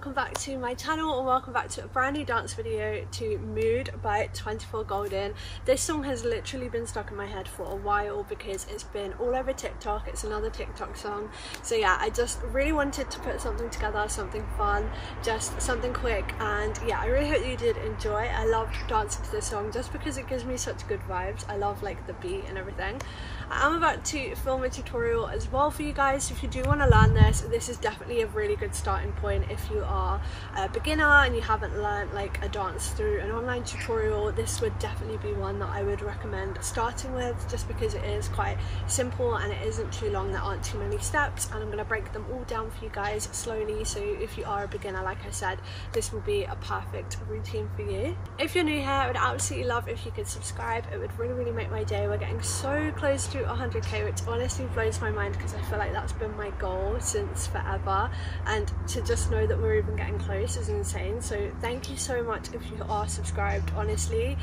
welcome back to my channel and welcome back to a brand new dance video to Mood by 24Goldn. This song has literally been stuck in my head for a while because it's been all over TikTok. It's another TikTok song. So yeah, I just really wanted to put something together, something fun, just something quick, and yeah, I really hope you did enjoy. I loved dancing to this song just because it gives me such good vibes. I love like the beat and everything. I am about to film a tutorial as well for you guys, so if you do want to learn this is definitely a really good starting point. If you are a beginner and you haven't learned like a dance through an online tutorial, this would definitely be one that I would recommend starting with, just because it is quite simple and it isn't too long. There aren't too many steps, and I'm going to break them all down for you guys slowly, so if you are a beginner, like I said, this will be a perfect routine for you. If you're new here, I would absolutely love if you could subscribe. It would really make my day. We're getting so close to 100k, which honestly blows my mind because I feel like that's been my goal since forever, and to just know that we're even getting close is insane. So thank you so much if you are subscribed. Honestly,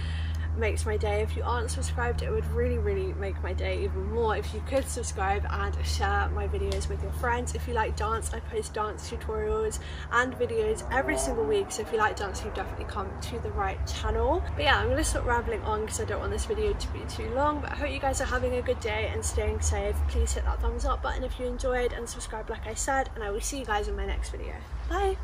makes my day. If you aren't subscribed, it would really make my day even more if you could subscribe and share my videos with your friends. If you like dance, I post dance tutorials and videos every single week, so if you like dance, you definitely come to the right channel. But yeah, I'm gonna stop rambling on because I don't want this video to be too long, but I hope you guys are having a good day and staying safe. Please hit that thumbs up button if you enjoyed, and subscribe like I said, and I will see you guys in my next video. Bye.